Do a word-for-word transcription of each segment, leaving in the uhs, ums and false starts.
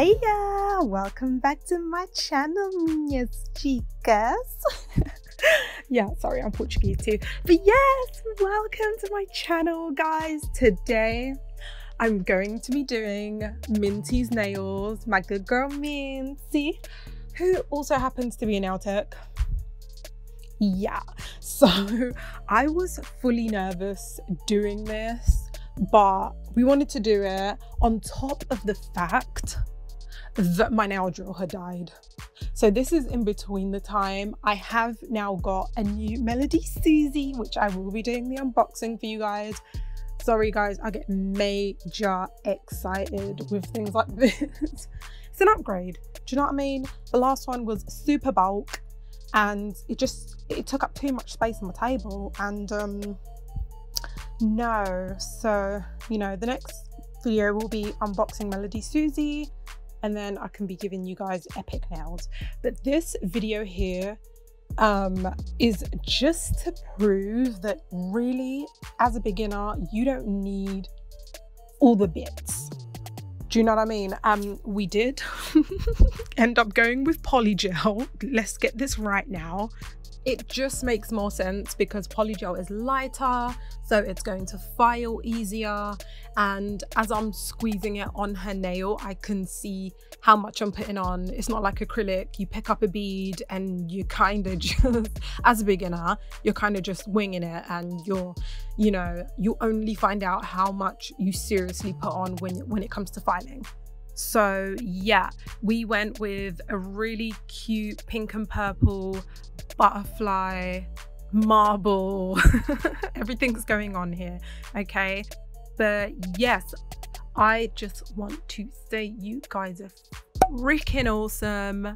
Hey ya! Welcome back to my channel, Minhas Chicas. Yeah, sorry, I'm Portuguese too. But yes, welcome to my channel, guys. Today, I'm going to be doing Minty's nails, my good girl Minty, who also happens to be a nail tech. Yeah, so I was fully nervous doing this, but we wanted to do it on top of the fact that my nail drill had died. So this is in between the time. I have now got a new Melody Susie, which I will be doing the unboxing for you guys. Sorry guys, I get major excited with things like this. It's an upgrade, do you know what I mean? The last one was super bulk and it just, it took up too much space on my table, and um, no, so you know, the next video will be unboxing Melody Susie, and then I can be giving you guys epic nails. But this video here um is just to prove that really, as a beginner, you don't need all the bits, do you know what I mean? Um we did end up going with polygel. Let's get this right now. It just makes more sense because polygel is lighter, so it's going to file easier, and as I'm squeezing it on her nail, I can see how much I'm putting on. It's not like acrylic, you pick up a bead and you kind of just, as a beginner, you're kind of just winging it, and you're, you know, you only find out how much you seriously put on when, when it comes to filing. So yeah, we went with a really cute pink and purple butterfly marble. Everything's going on here, okay? But yes, I just want to say you guys are freaking awesome,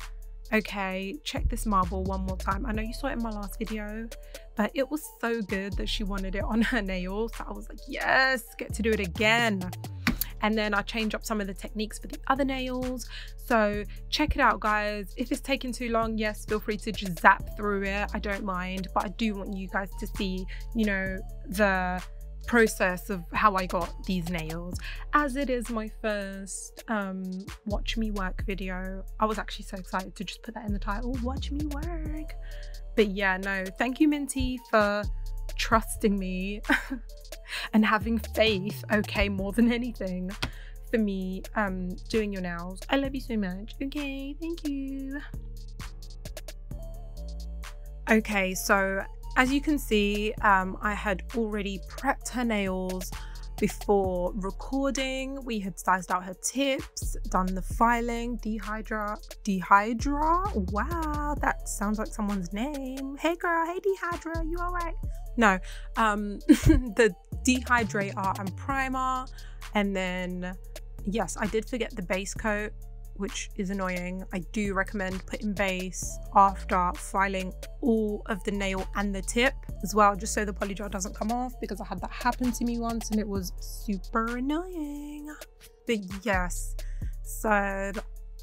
okay? Check this marble one more time. I know you saw it in my last video, but it was so good that she wanted it on her nail, so I was like, yes, get to do it again. And then I change up some of the techniques for the other nails. So check it out, guys. If it's taking too long, yes, feel free to just zap through it. I don't mind, but I do want you guys to see, you know, the process of how I got these nails. As it is my first um, watch me work video, I was actually so excited to just put that in the title, watch me work. But yeah, no, thank you, Minty, for trusting me and having faith, okay, more than anything, for me um doing your nails. I love you so much, okay? Thank you. Okay, so as you can see, um I had already prepped her nails before recording. We had sized out her tips, done the filing, dehydra dehydra wow, that sounds like someone's name. Hey girl, hey Dehydra, you all right? No, um the dehydrator and primer, and then yes, I did forget the base coat, which is annoying. I do recommend putting base after filing all of the nail and the tip as well, just so the polygel doesn't come off, because I had that happen to me once and it was super annoying. But yes, so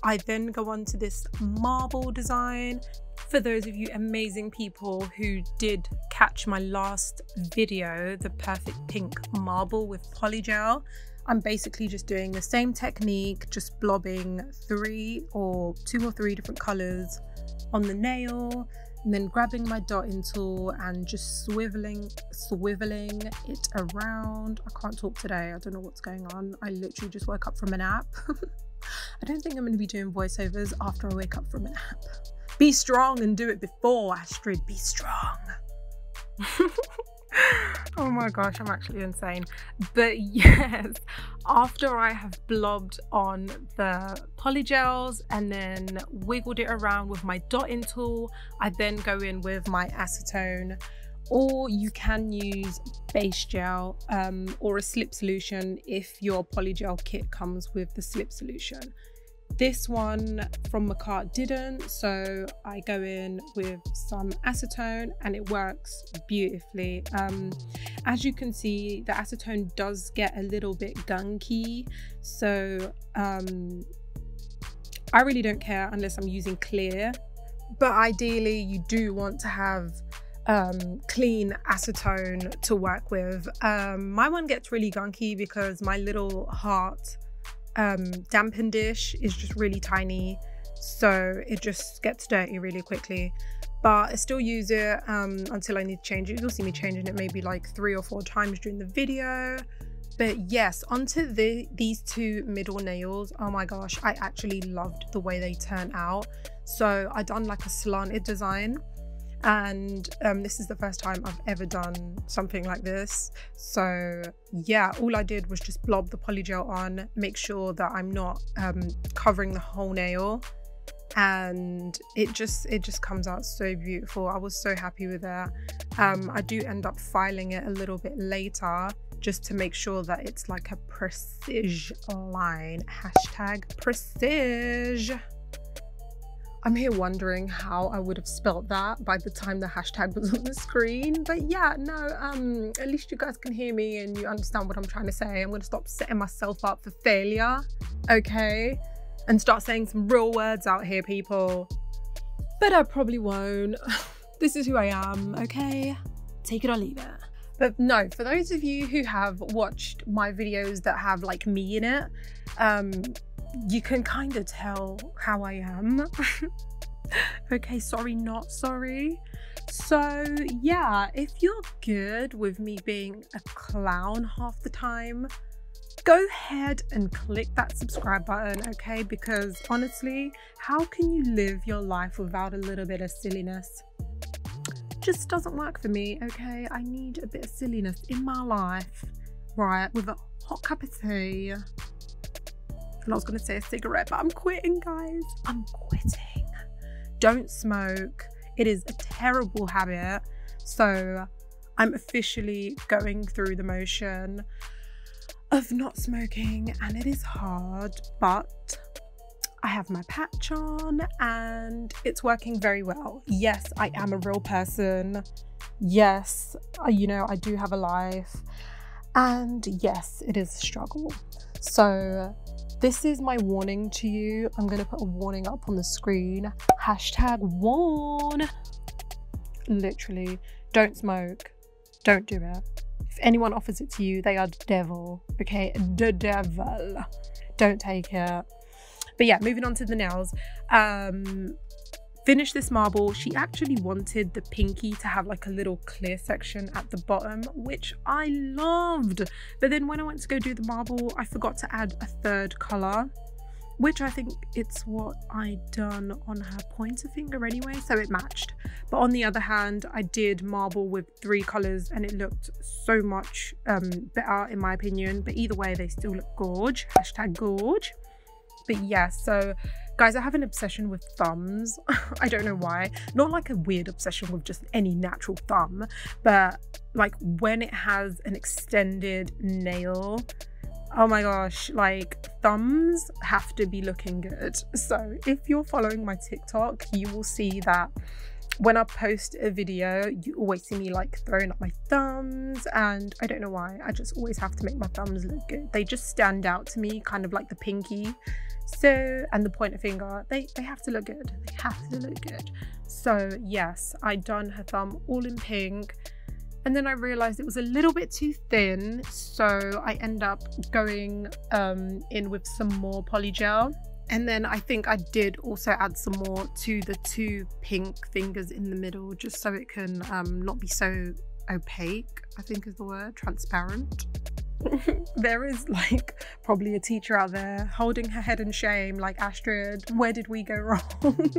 I then go on to this marble design. For those of you amazing people who did catch my last video, the perfect pink marble with polygel, I'm basically just doing the same technique, just blobbing three or two or three different colors on the nail, and then grabbing my dotting tool and just swiveling, swiveling it around. I can't talk today, I don't know what's going on. I literally just woke up from a nap. I don't think I'm going to be doing voiceovers after I wake up from a nap. Be strong and do it before, Astrid, be strong. Oh my gosh, I'm actually insane. But yes, after I have blobbed on the polygels and then wiggled it around with my dotting tool, I then go in with my acetone, or you can use base gel um, or a slip solution if your polygel kit comes with the slip solution. This one from Makartt didn't, so I go in with some acetone and it works beautifully. Um, as you can see, the acetone does get a little bit gunky, so um, I really don't care unless I'm using clear, but ideally you do want to have um clean acetone to work with. Um, my one gets really gunky because my little heart um, dampen dish is just really tiny, so it just gets dirty really quickly. But I still use it um, until I need to change it. You'll see me changing it maybe like three or four times during the video. But yes, onto the, these two middle nails. Oh my gosh, I actually loved the way they turn out. So I done like a slanted design, and um, this is the first time I've ever done something like this. So yeah, all I did was just blob the polygel on, make sure that I'm not um, covering the whole nail, and it just it just comes out so beautiful. I was so happy with that. um I do end up filing it a little bit later just to make sure that it's like a prestige line. Hashtag prestige. I'm here wondering how I would have spelt that by the time the hashtag was on the screen. But yeah, no, um at least you guys can hear me and you understand what I'm trying to say. I'm going to stop setting myself up for failure, okay, and start saying some real words out here, people. But I probably won't. This is who I am, okay? Take it or leave it. But no, for those of you who have watched my videos that have like me in it, um, you can kind of tell how I am. Okay, sorry, not sorry. So yeah, if you're good with me being a clown half the time, go ahead and click that subscribe button, okay? Because honestly, how can you live your life without a little bit of silliness? Just doesn't work for me, okay? I need a bit of silliness in my life, right? With a hot cup of tea. And I was gonna say a cigarette, but I'm quitting, guys. I'm quitting. Don't smoke. It is a terrible habit. So I'm officially going through the motion of not smoking, and it is hard, but I have my patch on and it's working very well. Yes, I am a real person. Yes, you know, I do have a life, and yes, it is a struggle. So this is my warning to you. I'm gonna put a warning up on the screen. Hashtag warn. Literally, don't smoke, don't do it. If anyone offers it to you, they are the devil, okay? The devil. Don't take it. But yeah, moving on to the nails. Um, finish this marble. She actually wanted the pinky to have like a little clear section at the bottom, which I loved. But then when I went to go do the marble, I forgot to add a third color, which I think it's what I done on her pointer finger anyway, so it matched. But on the other hand, I did marble with three colors and it looked so much um, better in my opinion. But either way, they still look gorge. Hashtag gorge. But yeah, so guys, I have an obsession with thumbs. I don't know why. Not like a weird obsession with just any natural thumb, but like when it has an extended nail, oh my gosh, like thumbs have to be looking good. So if you're following my TikTok, you will see that when I post a video, you always see me like throwing up my thumbs, and I don't know why, I just always have to make my thumbs look good. They just stand out to me, kind of like the pinky, so, and the pointer finger, they, they have to look good, they have to look good. So yes, I done her thumb all in pink. And then I realized it was a little bit too thin, so I end up going um, in with some more polygel. And then I think I did also add some more to the two pink fingers in the middle, just so it can um, not be so opaque, I think is the word, transparent. There is like probably a teacher out there holding her head in shame like, Astrid, where did we go wrong?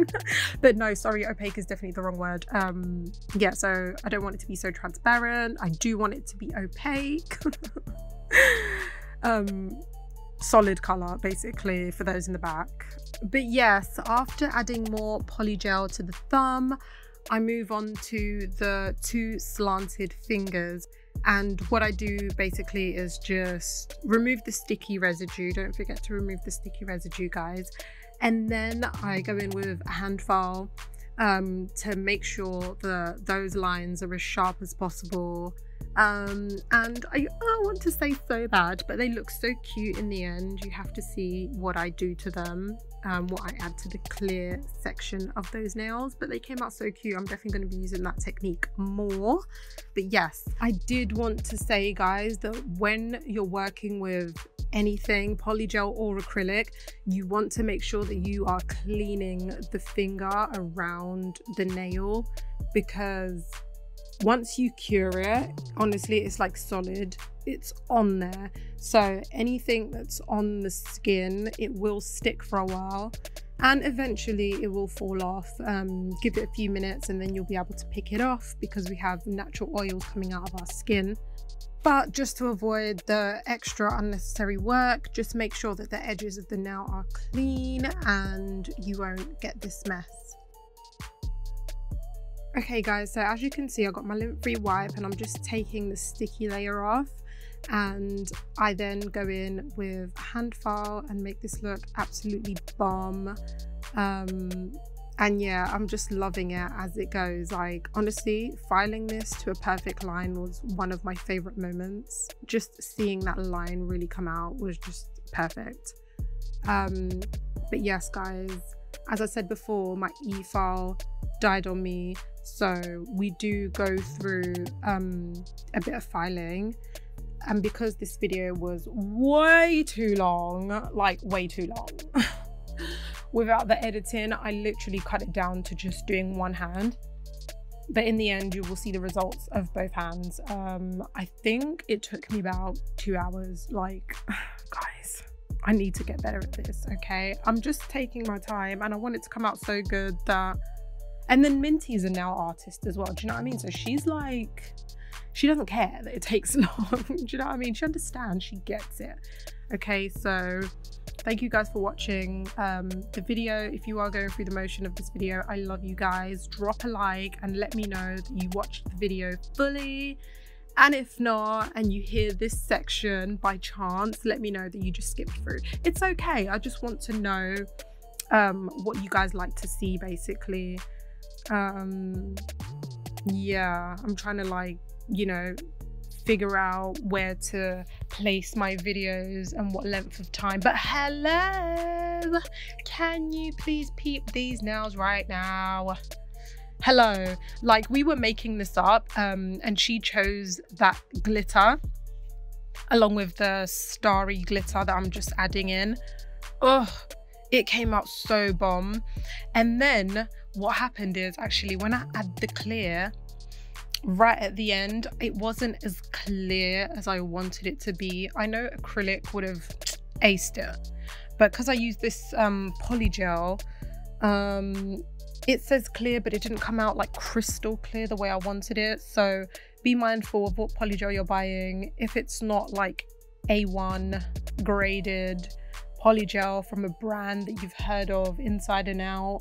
But no, sorry, opaque is definitely the wrong word. Um yeah, so I don't want it to be so transparent, I do want it to be opaque. Um solid color basically for those in the back. But yes, after adding more polygel to the thumb, I move on to the two slanted fingers. And what I do basically is just remove the sticky residue. Don't forget to remove the sticky residue, guys. And then I go in with a hand file um, to make sure that those lines are as sharp as possible. Um, and I, I want to say so bad, but they look so cute in the end. You have to see what I do to them, um, what I add to the clear section of those nails, but they came out so cute. I'm definitely going to be using that technique more. But yes, I did want to say, guys, that when you're working with anything, polygel or acrylic, you want to make sure that you are cleaning the finger around the nail, because once you cure it, honestly, it's like solid, it's on there. So anything that's on the skin, it will stick for a while and eventually it will fall off. Um, give it a few minutes and then you'll be able to pick it off, because we have natural oils coming out of our skin. But just to avoid the extra unnecessary work, just make sure that the edges of the nail are clean and you won't get this mess. Okay guys, so as you can see, I got my lint-free wipe and I'm just taking the sticky layer off, and I then go in with a hand file and make this look absolutely bomb. Um, and yeah, I'm just loving it as it goes. Like honestly, filing this to a perfect line was one of my favorite moments. Just seeing that line really come out was just perfect. Um, but yes guys, as I said before, my e-file died on me. So we do go through um, a bit of filing. And because this video was way too long, like way too long, without the editing, I literally cut it down to just doing one hand. But in the end, you will see the results of both hands. Um, I think it took me about two hours. Like, guys, I need to get better at this, okay? I'm just taking my time and I want it to come out so good that... And then Minty's a nail artist as well, do you know what I mean? So she's like... She doesn't care that it takes long, do you know what I mean? She understands, she gets it. Okay, so thank you guys for watching um, the video. If you are going through the motion of this video, I love you guys. Drop a like and let me know that you watched the video fully. And if not, and you hear this section by chance, let me know that you just skipped through. It's okay, I just want to know um, what you guys like to see, basically. Um, yeah, I'm trying to like, you know, figure out where to place my videos and what length of time. But hello, can you please peep these nails right now? Hello, like we were making this up um, and she chose that glitter along with the starry glitter that I'm just adding in. Ugh, it came out so bomb. And then what happened is actually when I add the clear, right at the end, it wasn't as clear as I wanted it to be. I know acrylic would have aced it, but because I used this um, polygel, um, it says clear, but it didn't come out like crystal clear the way I wanted it. So be mindful of what polygel you're buying. If it's not like A one graded polygel from a brand that you've heard of inside and out,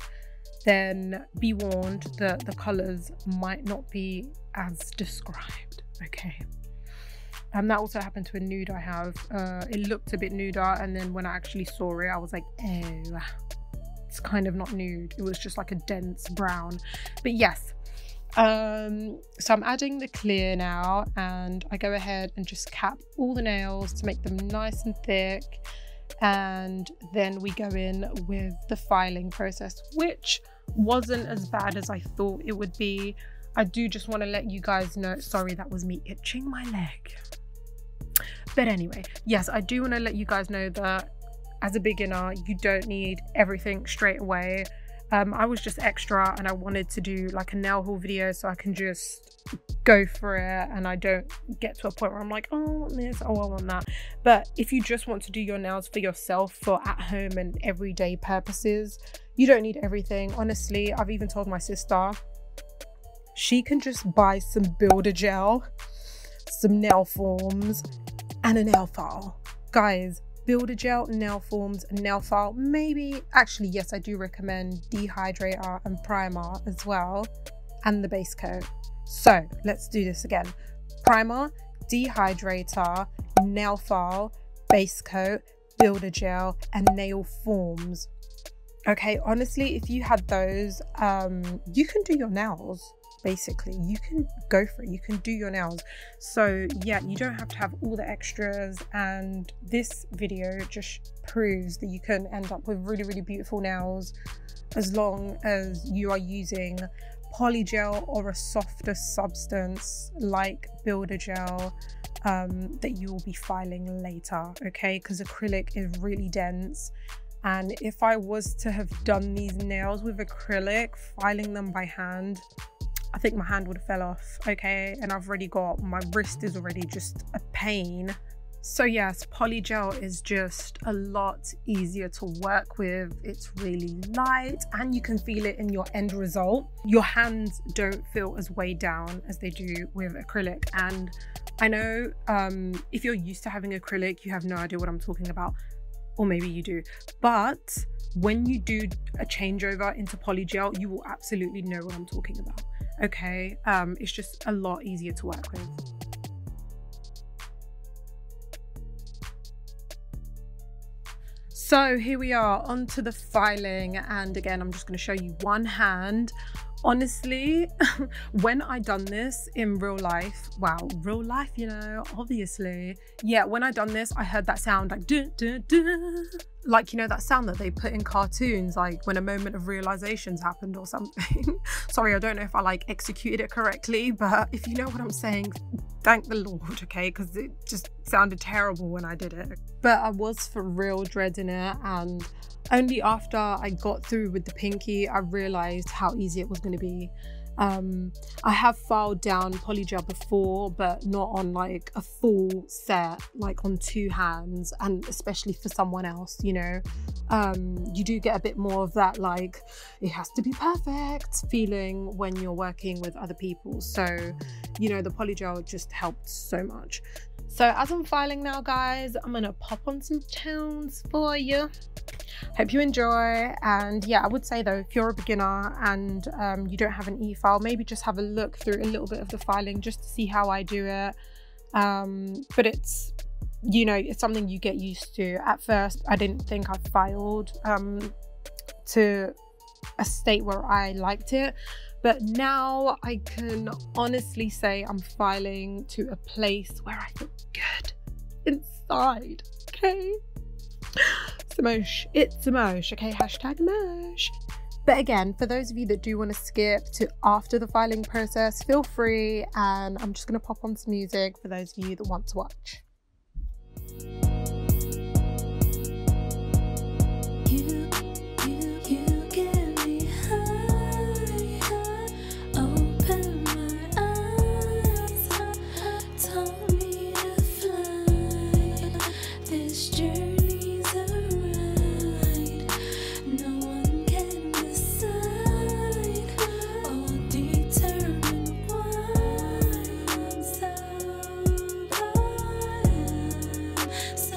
then be warned that the colors might not be as described, okay? And that also happened to a nude I have. Uh, it looked a bit nuder, and then when I actually saw it, I was like, oh, it's kind of not nude. It was just like a dense brown. But yes, um, so I'm adding the clear now, and I go ahead and just cap all the nails to make them nice and thick. And then we go in with the filing process, which wasn't as bad as I thought it would be. I do just want to let you guys know, sorry, that was me itching my leg. But anyway, yes, I do want to let you guys know that as a beginner, you don't need everything straight away. Um, I was just extra and I wanted to do like a nail haul video so I can just go for it and I don't get to a point where I'm like, oh, I want this, oh, I want that. But if you just want to do your nails for yourself, for at home and everyday purposes, you don't need everything. Honestly, I've even told my sister, she can just buy some builder gel, some nail forms and a nail file. Guys, builder gel, nail forms, nail file, maybe, actually, yes, I do recommend dehydrator and primer as well, and the base coat. So let's do this again. Primer, dehydrator, nail file, base coat, builder gel, and nail forms. Okay, honestly, if you had those, um, you can do your nails. Basically, you can go for it, you can do your nails. So yeah, you don't have to have all the extras, and this video just proves that you can end up with really, really beautiful nails as long as you are using polygel or a softer substance like builder gel um, that you will be filing later, okay? Because acrylic is really dense. And if I was to have done these nails with acrylic, filing them by hand, I think my hand would have fell off, okay? And I've already got, my wrist is already just a pain. So yes, polygel is just a lot easier to work with. It's really light and you can feel it in your end result. Your hands don't feel as weighed down as they do with acrylic. And I know um, if you're used to having acrylic, you have no idea what I'm talking about. Or maybe you do, but when you do a changeover into polygel, you will absolutely know what I'm talking about, okay? Um, it's just a lot easier to work with. So here we are, onto the filing. And again, I'm just gonna show you one hand. Honestly, when I done this in real life, wow, real life, you know, obviously. Yeah, when I done this, I heard that sound like duh, duh, duh. Like, you know, that sound that they put in cartoons, like when a moment of realization's happened or something. Sorry, I don't know if I like executed it correctly, but if you know what I'm saying, thank the Lord, okay? Because it just sounded terrible when I did it. But I was for real dreading it, and only after I got through with the pinky, I realized how easy it was going to be. Um, I have filed down polygel before, but not on like a full set, like on two hands, and especially for someone else, you know. Um, you do get a bit more of that, like, it has to be perfect feeling when you're working with other people. So, you know, the polygel just helped so much. So as I'm filing now, guys, I'm gonna pop on some tunes for you. Hope you enjoy. And yeah, I would say though, if you're a beginner and um, you don't have an e-file, maybe just have a look through a little bit of the filing just to see how I do it. Um, but it's, you know, it's something you get used to. At first, I didn't think I filed um, to a state where I liked it. But now I can honestly say I'm filing to a place where I feel good inside, okay? It's a mosh, it's a mosh, okay? Hashtag mosh. But again, for those of you that do want to skip to after the filing process, feel free, and I'm just gonna pop on some music for those of you that want to watch. So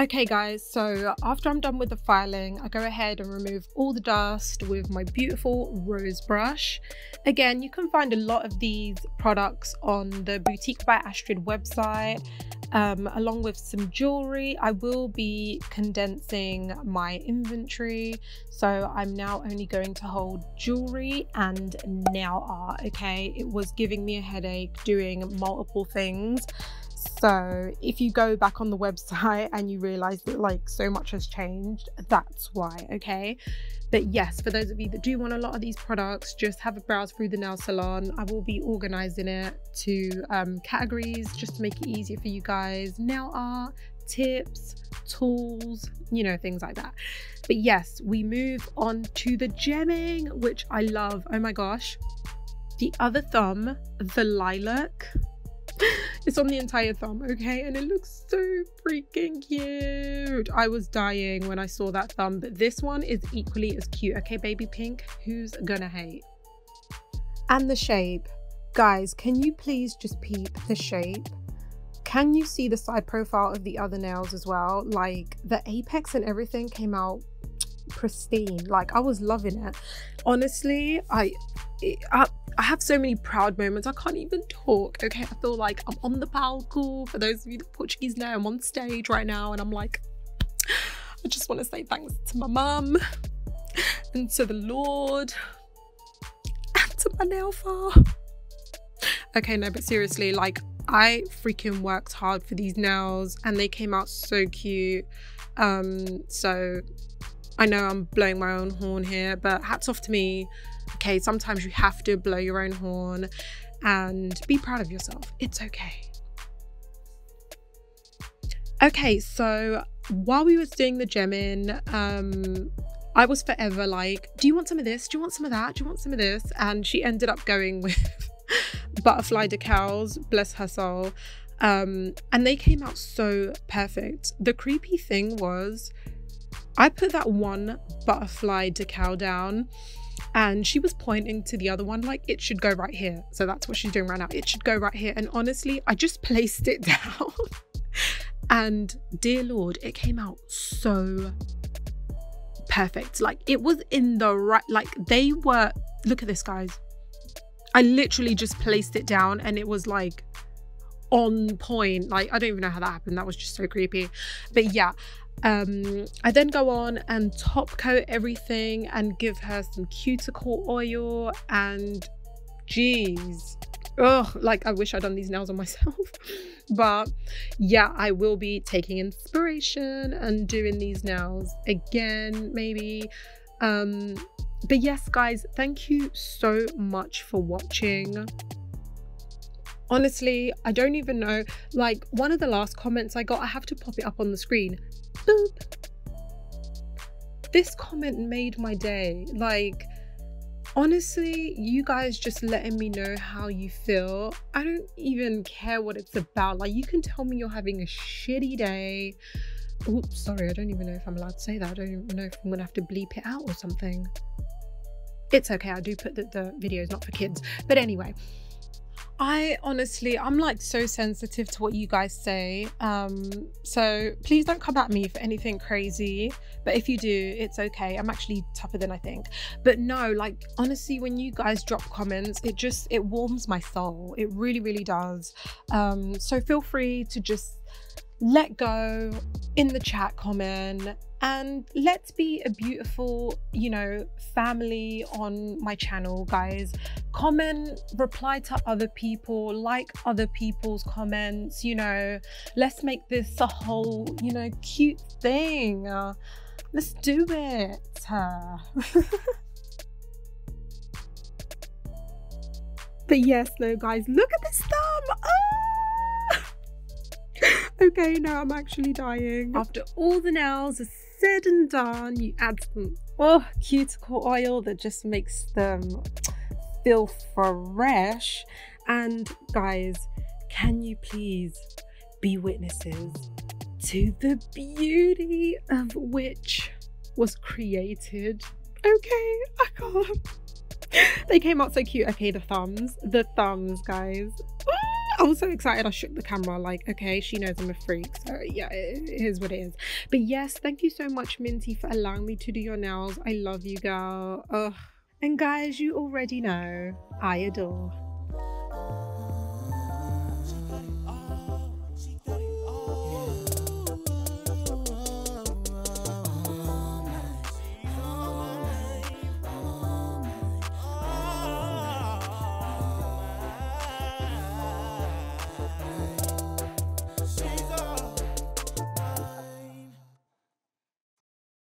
Okay guys, so after I'm done with the filing, I go ahead and remove all the dust with my beautiful rose brush. Again, you can find a lot of these products on the Boutique by Astrid website, um, along with some jewelry. I will be condensing my inventory, so I'm now only going to hold jewelry and nail art, okay? It was giving me a headache doing multiple things. So if you go back on the website and you realize that like so much has changed, that's why, okay? But yes, for those of you that do want a lot of these products, just have a browse through the nail salon. I will be organizing it to um, categories just to make it easier for you guys. Nail art, tips, tools, you know, things like that. But yes, we move on to the gemming, which I love. Oh my gosh. The other thumb, the lilac. It's on the entire thumb, okay, and it looks so freaking cute. I was dying when I saw that thumb, but this one is equally as cute, okay, baby pink? Who's gonna hate? And the shape. Guys, can you please just peep the shape? Can you see the side profile of the other nails as well? Like, the apex and everything came out pristine. Like, I was loving it. Honestly, I... It, I I have so many proud moments, I can't even talk, okay? I feel like I'm on the palco. For those of you that Portuguese know, I'm on stage right now and I'm like, I just want to say thanks to my mum and to the Lord and to my nail farm. Okay, no, but seriously, like, I freaking worked hard for these nails and they came out so cute. Um, so I know I'm blowing my own horn here, but hats off to me. Okay, sometimes you have to blow your own horn and be proud of yourself. It's okay. Okay, so while we were doing the gemming, um, I was forever like, do you want some of this? Do you want some of that? Do you want some of this? And she ended up going with butterfly decals, bless her soul. Um, and they came out so perfect. The creepy thing was, I put that one butterfly decal down and she was pointing to the other one like it should go right here. So that's what she's doing right now. It should go right here. And honestly, I just placed it down and dear Lord, it came out so perfect. Like it was in the right, like they were, look at this guys. I literally just placed it down and it was like on point. Like I don't even know how that happened. That was just so creepy. But yeah. Um, I then go on and top coat everything and give her some cuticle oil and geez, oh, like I wish I'd done these nails on myself. But yeah, I will be taking inspiration and doing these nails again, maybe. Um, but yes, guys, thank you so much for watching. Honestly, I don't even know. Like one of the last comments I got, I have to pop it up on the screen. Boop. This comment made my day. Like honestly, you guys just letting me know how you feel. I don't even care what it's about. Like you can tell me you're having a shitty day. Oops, sorry, I don't even know if I'm allowed to say that. I don't even know if I'm gonna have to bleep it out or something. It's okay, I do put that the video is not for kids. But anyway, I honestly, I'm like so sensitive to what you guys say. Um, so please don't come at me for anything crazy. But if you do, it's okay. I'm actually tougher than I think. But no, like honestly, when you guys drop comments, it just, it warms my soul. It really, really does. Um, so feel free to just let go in the chat comment and let's be a beautiful, you know, family on my channel, guys. Comment, reply to other people, like other people's comments, you know, let's make this a whole, you know, cute thing. Uh, let's do it. Uh. But yes, no, guys, look at this thumb. Oh! Okay, now I'm actually dying. After all the nails are said and done, you add some oh, cuticle oil that just makes them feel fresh. And guys, can you please be witnesses to the beauty of which was created? Okay, I can't. They came out so cute. Okay, the thumbs, the thumbs, guys. I'm so excited I shook the camera, like, okay, she knows I'm a freak, so yeah, it, it is what it is. But yes, thank you so much, Minty, for allowing me to do your nails. I love you, girl. Ugh. And guys, you already know I adore